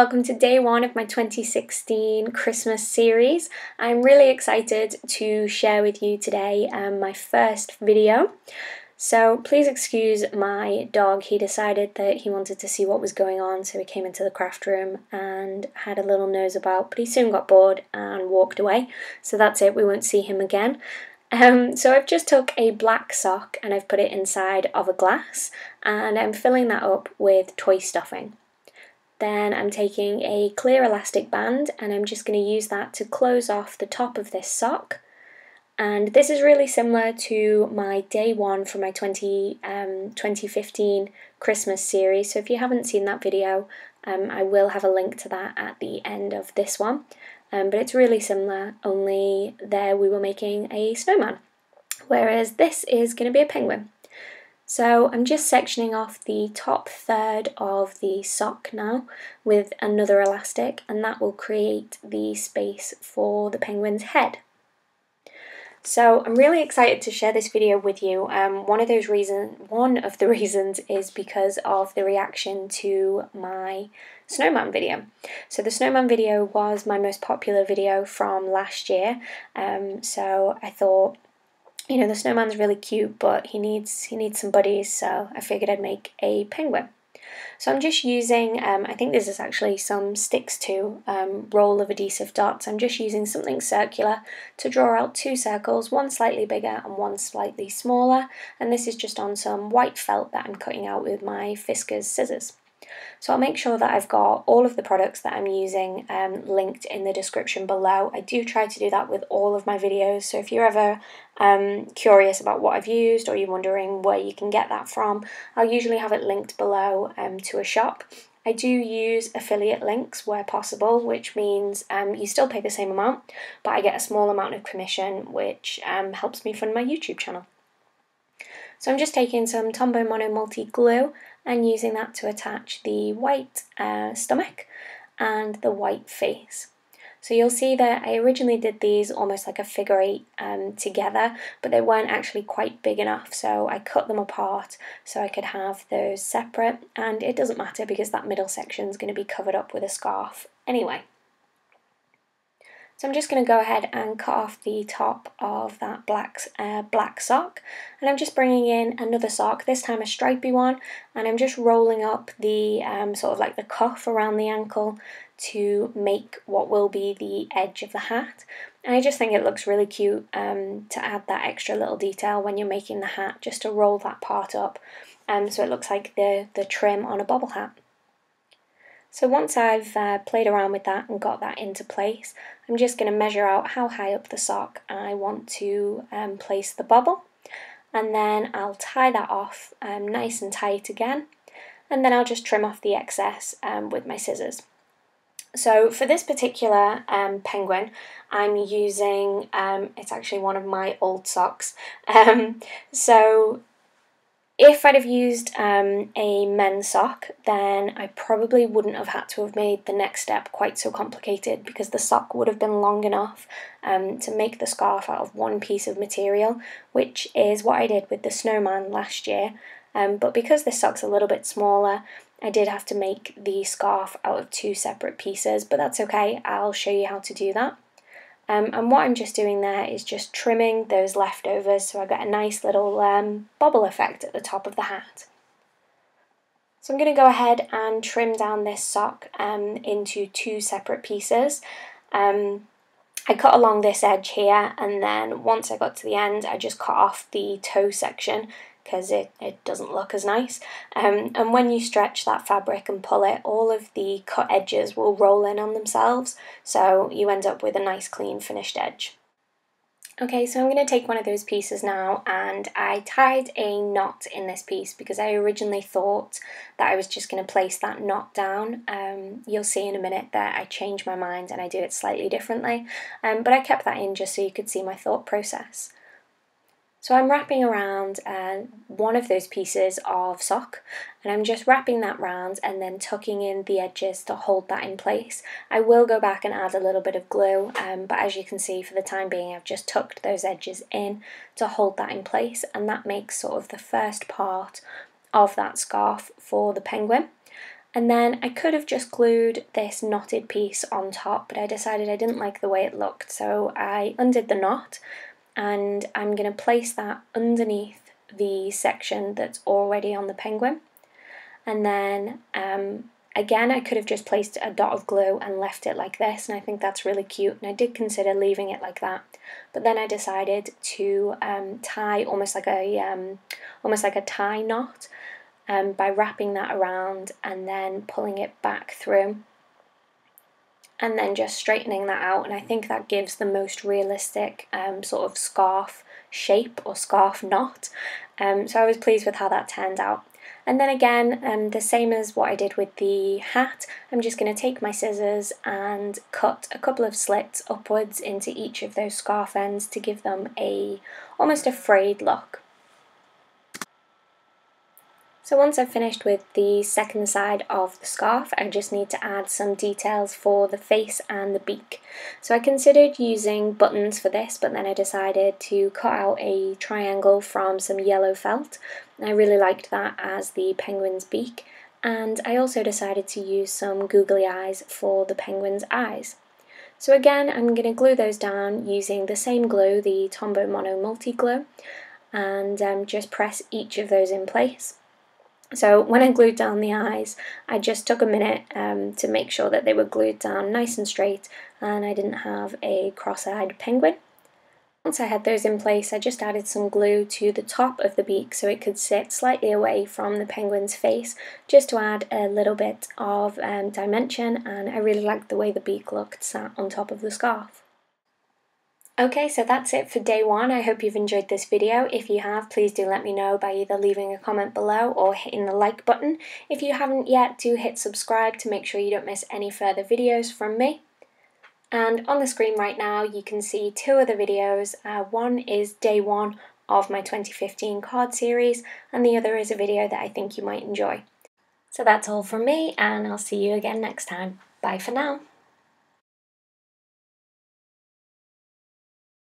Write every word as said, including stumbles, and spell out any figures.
welcome to day one of my twenty sixteen Christmas series. I'm really excited to share with you today um, my first video. So please excuse my dog. He decided that he wanted to see what was going on, so he came into the craft room and had a little nose about, but he soon got bored and walked away. So that's it, we won't see him again. Um, so I've just took a black sock and I've put it inside of a glass, and I'm filling that up with toy stuffing. Then I'm taking a clear elastic band and I'm just going to use that to close off the top of this sock. And this is really similar to my day one for my twenty, um, twenty fifteen Christmas series. So if you haven't seen that video, um, I will have a link to that at the end of this one. Um, but it's really similar, only there we were making a snowman, whereas this is going to be a penguin. So I'm just sectioning off the top third of the sock now with another elastic, and that will create the space for the penguin's head. So I'm really excited to share this video with you. Um, one of those reason, one of the reasons is because of the reaction to my snowman video. So the snowman video was my most popular video from last year. Um, so I thought, you know, the snowman's really cute, but he needs he needs some buddies. So I figured I'd make a penguin. So I'm just using, um, I think this is actually some sticks to um, roll of adhesive dots. I'm just using something circular to draw out two circles, one slightly bigger and one slightly smaller. And this is just on some white felt that I'm cutting out with my Fiskars scissors. So I'll make sure that I've got all of the products that I'm using um, linked in the description below. I do try to do that with all of my videos, so if you're ever um, curious about what I've used or you're wondering where you can get that from, I'll usually have it linked below um, to a shop. I do use affiliate links where possible, which means um, you still pay the same amount, but I get a small amount of commission, which um, helps me fund my YouTube channel. So I'm just taking some Tombow Mono Multi Glue and using that to attach the white uh, stomach and the white face. So you'll see that I originally did these almost like a figure eight um, together, but they weren't actually quite big enough, so I cut them apart so I could have those separate, and it doesn't matter because that middle section is going to be covered up with a scarf anyway. So I'm just going to go ahead and cut off the top of that black, uh, black sock, and I'm just bringing in another sock, this time a stripy one, and I'm just rolling up the um, sort of like the cuff around the ankle to make what will be the edge of the hat. And I just think it looks really cute um, to add that extra little detail when you're making the hat, just to roll that part up um, so it looks like the, the trim on a bobble hat. So once I've uh, played around with that and got that into place, I'm just going to measure out how high up the sock I want to um, place the bobble, and then I'll tie that off um, nice and tight again, and then I'll just trim off the excess um, with my scissors. So for this particular um, penguin, I'm using, um, it's actually one of my old socks, um, so if I'd have used um, a men's sock, then I probably wouldn't have had to have made the next step quite so complicated, because the sock would have been long enough um, to make the scarf out of one piece of material, which is what I did with the snowman last year. Um, but because this sock's a little bit smaller, I did have to make the scarf out of two separate pieces, but that's okay, I'll show you how to do that. Um, and what I'm just doing there is just trimming those leftovers, so I get a nice little um, bobble effect at the top of the hat. So I'm going to go ahead and trim down this sock um, into two separate pieces. Um, I cut along this edge here, and then once I got to the end, I just cut off the toe section, because it, it doesn't look as nice. Um, and when you stretch that fabric and pull it, all of the cut edges will roll in on themselves, so you end up with a nice clean finished edge. Okay, so I'm going to take one of those pieces now, and I tied a knot in this piece because I originally thought that I was just going to place that knot down. Um, you'll see in a minute that I changed my mind and I do it slightly differently, um, but I kept that in just so you could see my thought process. So I'm wrapping around uh, one of those pieces of sock, and I'm just wrapping that round and then tucking in the edges to hold that in place. I will go back and add a little bit of glue, um, but as you can see, for the time being I've just tucked those edges in to hold that in place, and that makes sort of the first part of that scarf for the penguin. And then I could have just glued this knotted piece on top, but I decided I didn't like the way it looked, so I undid the knot, and I'm going to place that underneath the section that's already on the penguin. And then um, again, I could have just placed a dot of glue and left it like this, and I think that's really cute, and I did consider leaving it like that, but then I decided to um, tie almost like a um, almost like a tie knot. Um, by wrapping that around and then pulling it back through and then just straightening that out, and I think that gives the most realistic um, sort of scarf shape or scarf knot, um, so I was pleased with how that turned out. And then again, um, the same as what I did with the hat, I'm just going to take my scissors and cut a couple of slits upwards into each of those scarf ends to give them a almost a frayed look. So once I've finished with the second side of the scarf, I just need to add some details for the face and the beak. So I considered using buttons for this, but then I decided to cut out a triangle from some yellow felt. And I really liked that as the penguin's beak. And I also decided to use some googly eyes for the penguin's eyes. So again, I'm going to glue those down using the same glue, the Tombow Mono Multi Glue, and um, just press each of those in place. So when I glued down the eyes, I just took a minute um, to make sure that they were glued down nice and straight and I didn't have a cross-eyed penguin. Once I had those in place, I just added some glue to the top of the beak so it could sit slightly away from the penguin's face, just to add a little bit of um, dimension, and I really liked the way the beak looked sat on top of the scarf. Okay, so that's it for day one. I hope you've enjoyed this video. If you have, please do let me know by either leaving a comment below or hitting the like button. If you haven't yet, do hit subscribe to make sure you don't miss any further videos from me. And on the screen right now, you can see two other videos. Uh, one is day one of my twenty fifteen card series, and the other is a video that I think you might enjoy. So that's all from me, and I'll see you again next time. Bye for now.